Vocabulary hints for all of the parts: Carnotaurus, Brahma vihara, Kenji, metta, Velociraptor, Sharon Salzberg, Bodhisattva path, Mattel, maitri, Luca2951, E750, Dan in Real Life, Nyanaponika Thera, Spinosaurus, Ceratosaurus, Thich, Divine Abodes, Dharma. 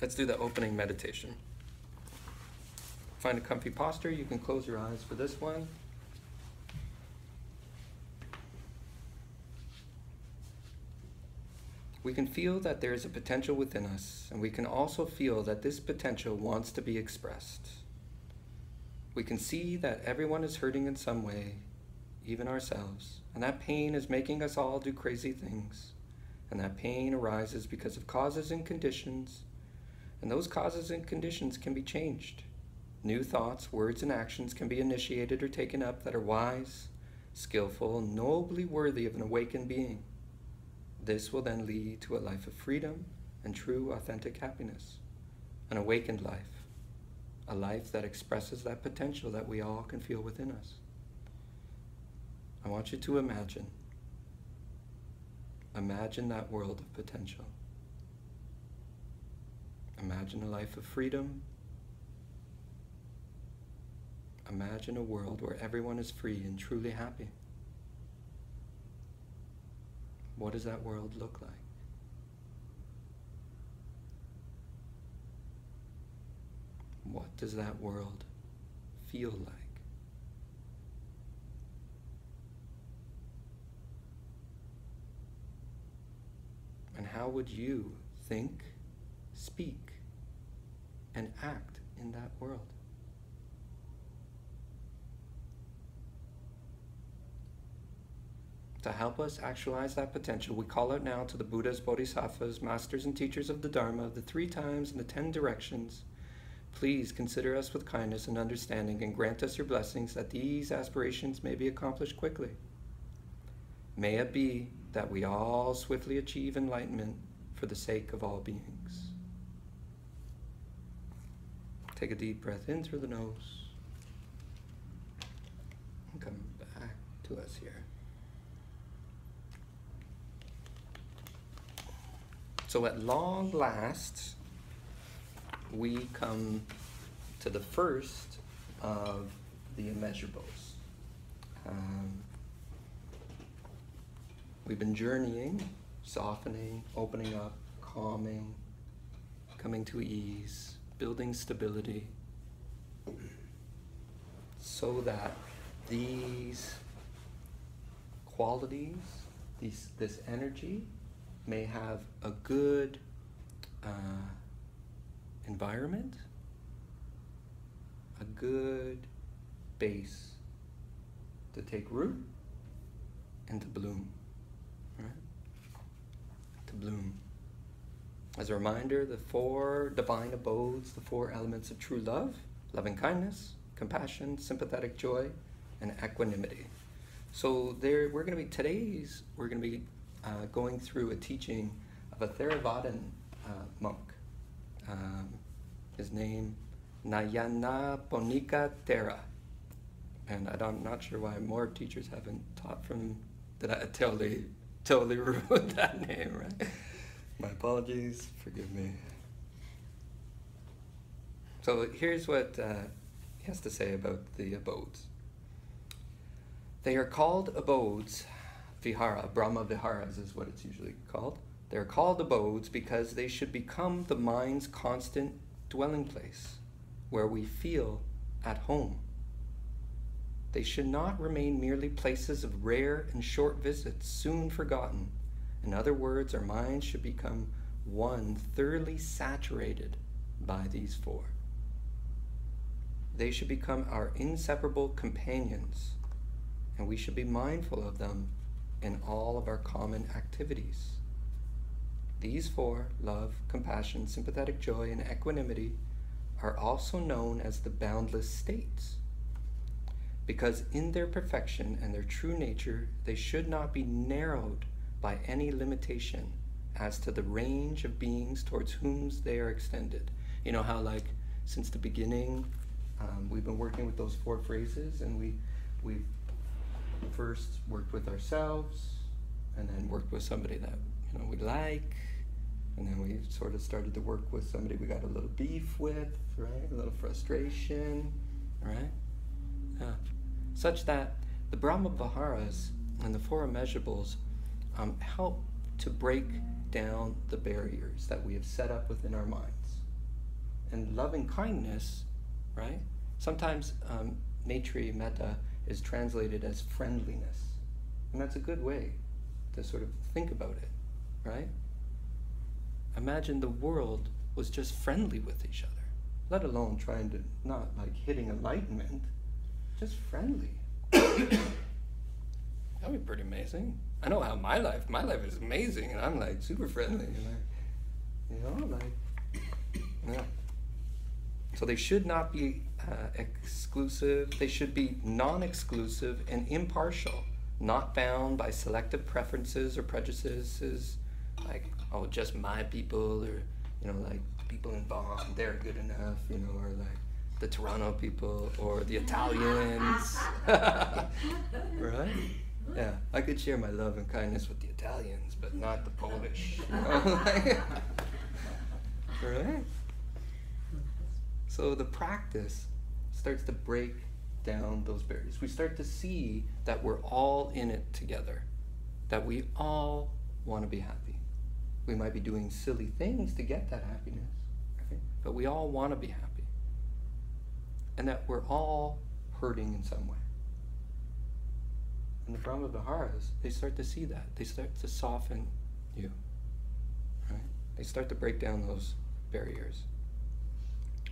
Let's do the opening meditation. Find a comfy posture. You can close your eyes for this one. We can feel that there is a potential within us, and we can also feel that this potential wants to be expressed. We can see that everyone is hurting in some way, even ourselves, and that pain is making us all do crazy things, and that pain arises because of causes and conditions, and those causes and conditions can be changed. New thoughts, words, and actions can be initiated or taken up that are wise, skillful, and nobly worthy of an awakened being. This will then lead to a life of freedom and true, authentic happiness, an awakened life, a life that expresses that potential that we all can feel within us. I want you to imagine that world of potential. Imagine a life of freedom. Imagine a world where everyone is free and truly happy. What does that world look like? What does that world feel like? And how would you think, speak, and act in that world? To help us actualize that potential, we call out now to the Buddhas, Bodhisattvas, masters and teachers of the Dharma, of the 3 times and the 10 directions. Please consider us with kindness and understanding, and grant us your blessings that these aspirations may be accomplished quickly. May it be that we all swiftly achieve enlightenment for the sake of all beings. Take a deep breath in through the nose and come back to us here. So at long last, we come to the first of the immeasurables. We've been journeying, softening, opening up, calming, coming to ease, building stability, so that these qualities, this energy, may have a good environment, a good base to take root and to bloom, right? To bloom. As a reminder, the 4 divine abodes, the 4 elements of true love: loving kindness, compassion, sympathetic joy, and equanimity. So there, we're gonna be going through a teaching of a Theravadan monk. His name, Nyanaponika Thera. And I'm not sure why more teachers haven't taught from, did I totally ruined that name, right? My apologies, forgive me. So here's what he has to say about the abodes. They are called abodes, vihara, Brahma viharas is what it's usually called. They're called abodes because they should become the mind's constant dwelling place, where we feel at home. They should not remain merely places of rare and short visits, soon forgotten. In other words, our minds should become one thoroughly saturated by these 4. They should become our inseparable companions, and we should be mindful of them in all of our common activities. These 4, love, compassion, sympathetic joy, and equanimity, are also known as the boundless states, because in their perfection and their true nature, they should not be narrowed by any limitation as to the range of beings towards whom they are extended. You know how, like, since the beginning, we've been working with those 4 phrases, and we first worked with ourselves, and then worked with somebody that we like, and then we sort of started to work with somebody we got a little beef with, right? A little frustration, right? Yeah. Such that the Brahma Viharas and the 4 immeasurables help to break down the barriers that we have set up within our minds. and loving kindness, right? Sometimes maitri, metta is translated as friendliness, and that's a good way to sort of think about it, right? Imagine the world was just friendly with each other, let alone trying to, not like hitting enlightenment, just friendly. That would be pretty amazing. I know how my life is amazing, and I'm like super friendly, and yeah. So they should not be exclusive, they should be non-exclusive and impartial, not bound by selective preferences or prejudices, like, oh, just my people, or, you know, like, people in Bonn, they're good enough, you know, or like, the Toronto people, or the Italians, right? Yeah, I could share my love and kindness with the Italians, but not the Polish, you know? Right? So the practice starts to break down those barriers. We start to see that we're all in it together, that we all want to be happy. We might be doing silly things to get that happiness, right? But we all want to be happy, and that we're all hurting in some way. And the Brahma viharas, they start to see that. They start to soften you, right? They start to break down those barriers.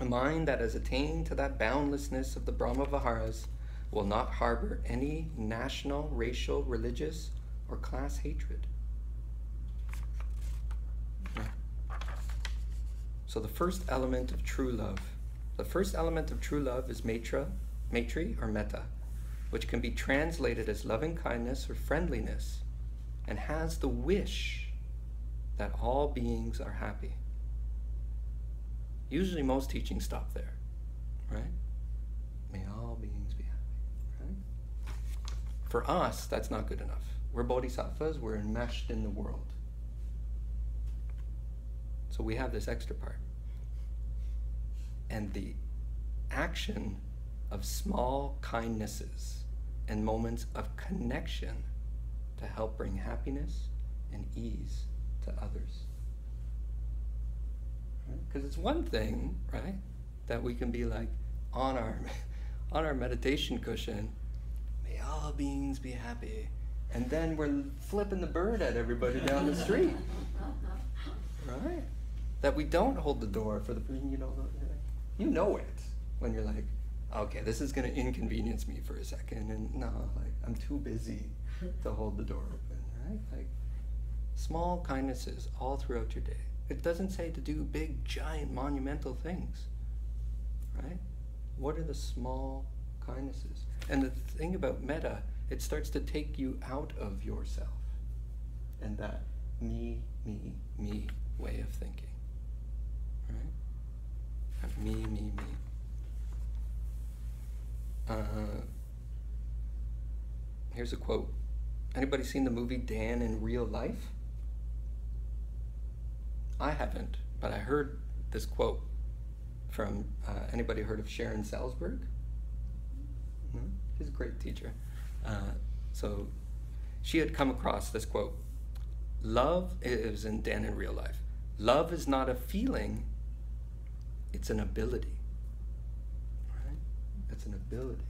A mind that has attained to that boundlessness of the Brahma viharas will not harbor any national, racial, religious, or class hatred. So the first element of true love. The first element of true love is maitri or metta, which can be translated as loving kindness or friendliness, and has the wish that all beings are happy. Usually most teachings stop there, right? May all beings be happy, right? For us, that's not good enough. We're bodhisattvas, we're enmeshed in the world. So we have this extra part. And the action of small kindnesses and moments of connection to help bring happiness and ease to others. Because it's one thing, right, that we can be like on our meditation cushion, may all beings be happy, and then we're flipping the bird at everybody down the street, right? That we don't hold the door for the person, you know it when you're like, okay, this is going to inconvenience me for a second, and no, like I'm too busy to hold the door open, right? Like small kindnesses all throughout your day. It doesn't say to do big, giant, monumental things, right? What are the small kindnesses? And the thing about metta, it starts to take you out of yourself and that me, me, me way of thinking, right? That me, me, me. Here's a quote. Anybody seen the movie Dan in Real Life? I haven't, but I heard this quote from, anybody heard of Sharon Salzberg? No? She's a great teacher. So she had come across this quote. Love, it was in Dan in Real Life, love is not a feeling, it's an ability, right? It's an ability.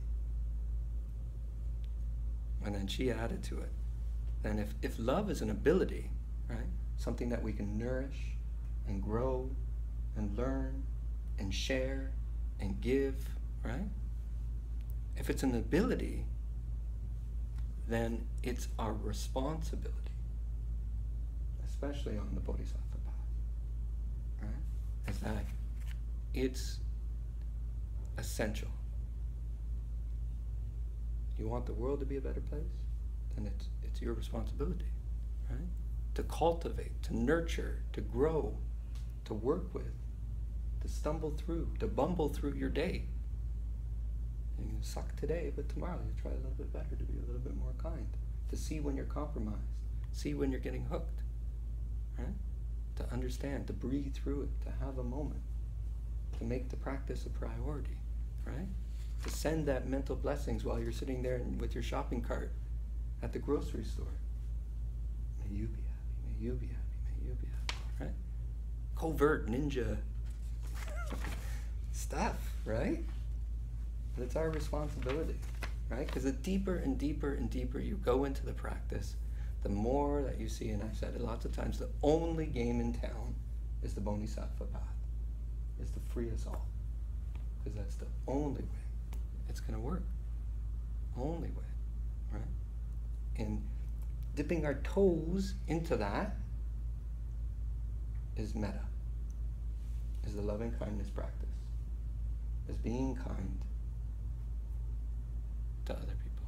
And then she added to it. And if love is an ability, right? Something that we can nourish and grow and learn and share and give, right? If it's an ability, then it's our responsibility, especially on the Bodhisattva path, right? It's that it's essential. You want the world to be a better place? Then it's your responsibility, right? To cultivate, to nurture, to grow, to work with, to stumble through, to bumble through your day. And you suck today, but tomorrow you try a little bit better, to be a little bit more kind, to see when you're compromised, see when you're getting hooked, right? To understand, to breathe through it, to have a moment, to make the practice a priority, right? To send that mental blessings while you're sitting there with your shopping cart at the grocery store. May you be happy. May you be happy, may you be happy, right? Covert ninja. stuff, right? But it's our responsibility, right? Because the deeper and deeper and deeper you go into the practice, the more that you see, and I've said it lots of times, the only game in town is the Bodhisattva path. It's to free us all. Because that's the only way it's going to work. Only way, right? And dipping our toes into that is metta, is the loving kindness practice, is being kind to other people,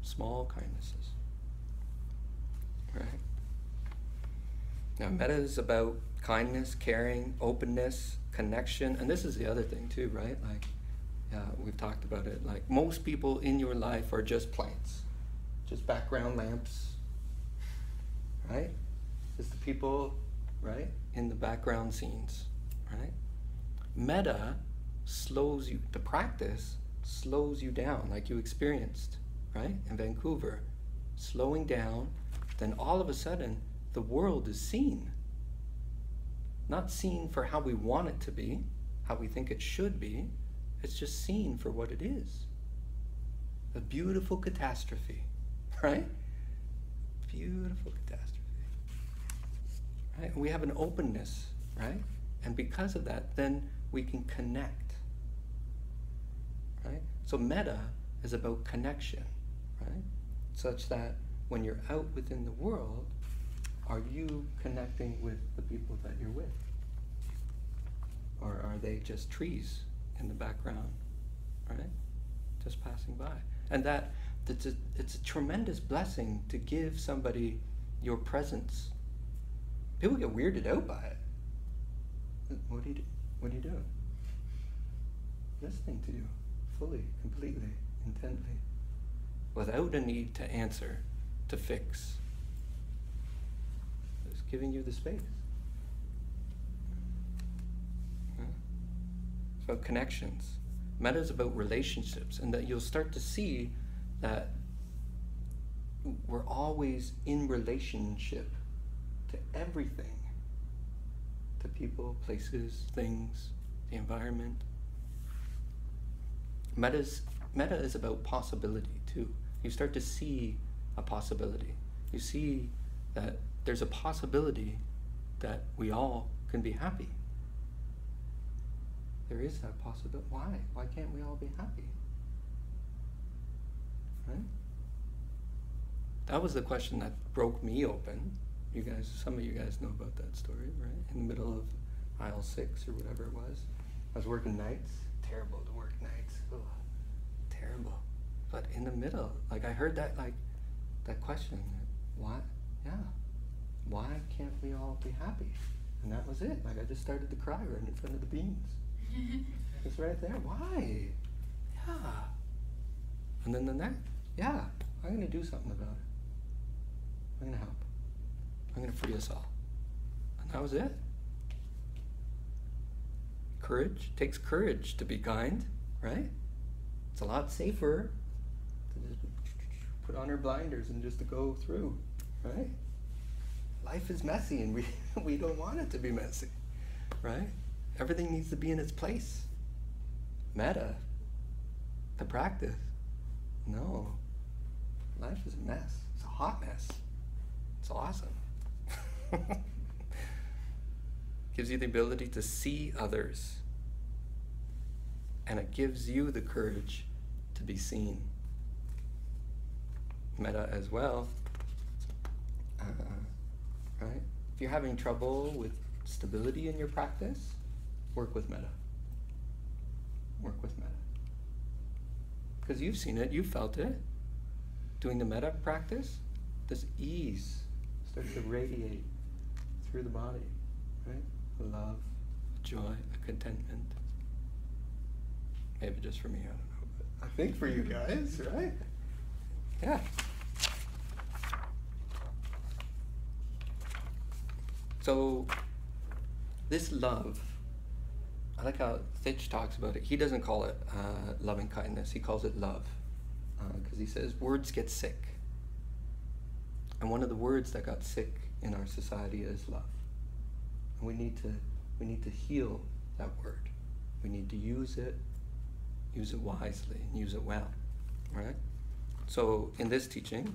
small kindnesses, right? Now, metta is about kindness, caring, openness, connection, and this is the other thing too, right? Like, we've talked about it, like most people in your life are just plants, just background lamps, right? Just the people, right, in the background scenes, right? Metta slows you, the practice slows you down, like you experienced, right, in Vancouver, slowing down, then all of a sudden the world is seen. Not seen for how we want it to be, how we think it should be, it's just seen for what it is. A beautiful catastrophe, right? Beautiful catastrophe. Right? We have an openness, right? And because of that, then we can connect, right? So metta is about connection, right? Such that when you're out within the world, are you connecting with the people that you're with? Or are they just trees in the background, right? Just passing by. And it's a tremendous blessing to give somebody your presence. People get weirded out by it. What do you do? What are you doing? Listening to you fully, completely, intently, without a need to answer, to fix. Just giving you the space. Yeah. It's about connections. Metta is about relationships, and that you'll start to see that we're always in relationship to everything, to people, places, things, the environment. Metta is about possibility too. You start to see a possibility. You see that there's a possibility that we all can be happy. There is that possibility. Why? Why can't we all be happy? Right? That was the question that broke me open. You guys, some of you guys know about that story, right? In the middle of aisle 6 or whatever it was. I was working nights. Terrible to work nights. Ugh, terrible. But in the middle, like I heard that, like, that question. Why? Yeah. Why can't we all be happy? And that was it. Like, I just started to cry right in front of the beans. It's right there. Why? Yeah. And then the next, yeah, I'm going to do something about it. I'm going to help. I'm going to free us all. And that was it. Courage. It takes courage to be kind, right? It's a lot safer to just put on our blinders and just to go through, right? Life is messy, and we don't want it to be messy, right? Everything needs to be in its place. Metta, the practice. No, life is a mess. It's a hot mess. It's awesome. Gives you the ability to see others, and it gives you the courage to be seen. Metta as well. Right? If you're having trouble with stability in your practice, work with metta. Work with metta. Because you've seen it, you've felt it. Doing the metta practice, this ease starts to radiate through the body, right? A love, a joy, a contentment. Maybe just for me, I don't know. But I think for you guys, right? Yeah. So this love, I like how Thich talks about it. He doesn't call it loving kindness. He calls it love, because he says words get sick. And one of the words that got sick in our society is love. And we need to heal that word. We need to use it wisely, and use it well, right? So in this teaching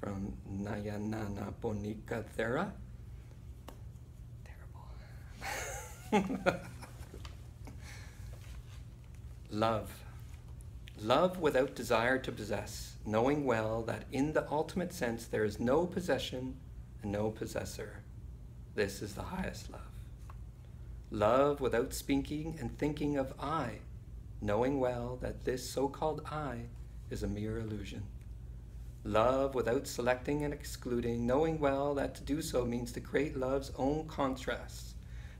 from Nyanaponika Thera, terrible. Love without desire to possess, knowing well that in the ultimate sense there is no possession and no possessor. This is the highest love. Love without speaking and thinking of I, knowing well that this so-called I is a mere illusion. Love without selecting and excluding, knowing well that to do so means to create love's own contrasts,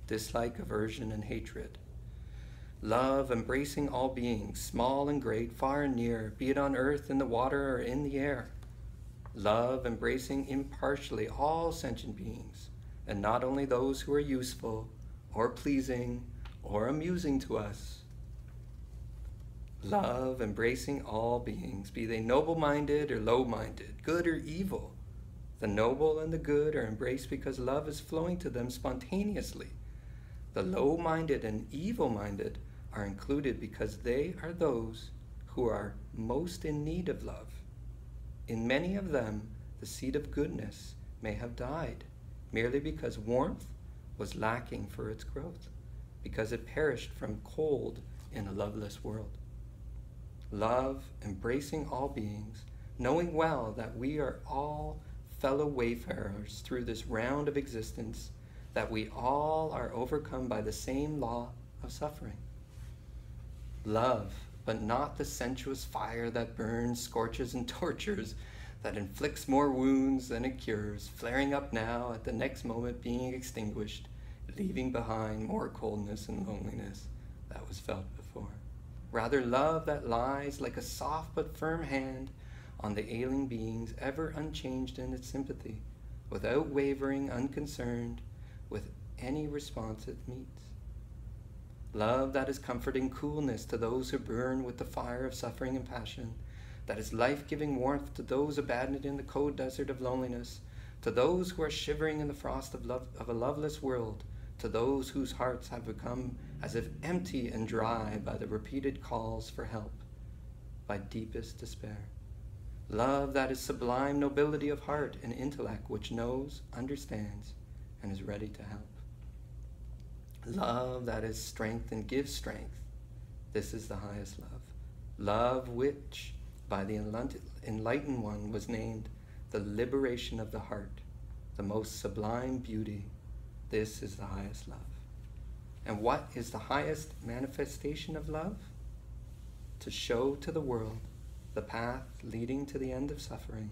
dislike, aversion, and hatred. Love embracing all beings, small and great, far and near, be it on earth, in the water, or in the air. Love embracing impartially all sentient beings, and not only those who are useful, or pleasing, or amusing to us. Love embracing all beings, be they noble-minded or low-minded, good or evil. The noble and the good are embraced because love is flowing to them spontaneously. The low-minded and evil-minded are included because they are those who are most in need of love. In many of them, the seed of goodness may have died merely because warmth was lacking for its growth, because it perished from cold in a loveless world. Love, embracing all beings, knowing well that we are all fellow wayfarers through this round of existence, that we all are overcome by the same law of suffering. Love, but not the sensuous fire that burns, scorches, and tortures, that inflicts more wounds than it cures, flaring up now, at the next moment being extinguished, leaving behind more coldness and loneliness that was felt before. Rather, love that lies like a soft but firm hand on the ailing beings, ever unchanged in its sympathy, without wavering, unconcerned with any response it meets. Love that is comforting coolness to those who burn with the fire of suffering and passion, that is life-giving warmth to those abandoned in the cold desert of loneliness, to those who are shivering in the frost of a loveless world, to those whose hearts have become as if empty and dry by the repeated calls for help, by deepest despair. Love that is sublime nobility of heart and intellect, which knows, understands, and is ready to help. Love that is strength and gives strength. This is the highest love. Love which, by the enlightened one, was named the liberation of the heart, the most sublime beauty. This is the highest love. And what is the highest manifestation of love? To show to the world the path leading to the end of suffering,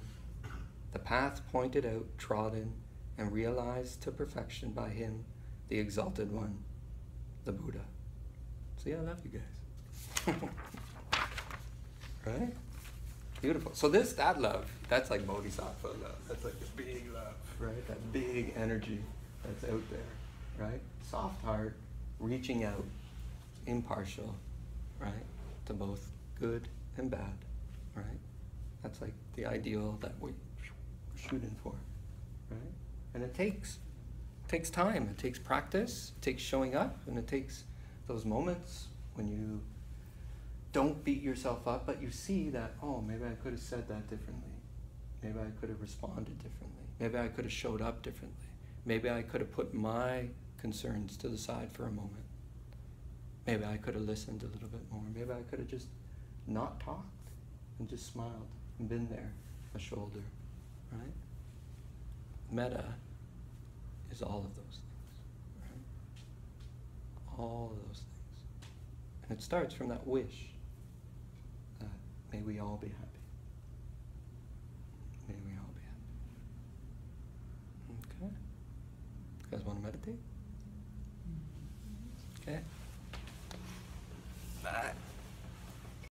the path pointed out, trodden, and realized to perfection by him, the exalted one, the Buddha. So yeah, I love you guys. Right? Beautiful. So that love, that's like Bodhisattva love. That's like the big love, right? That big energy that's out there, right? Soft heart, reaching out, impartial, right? To both good and bad, right? That's like the ideal that we're shooting for, right? And it takes time, it takes practice, it takes showing up, and it takes those moments when you don't beat yourself up, but you see that, oh, maybe I could have said that differently. Maybe I could have responded differently. Maybe I could have showed up differently. Maybe I could have put my concerns to the side for a moment. Maybe I could have listened a little bit more. Maybe I could have just not talked and just smiled and been there, a shoulder, right? Metta is all of those things, right? All of those things. And it starts from that wish that may we all be happy. May we all be happy. Okay. You guys want to meditate? Okay. Bye.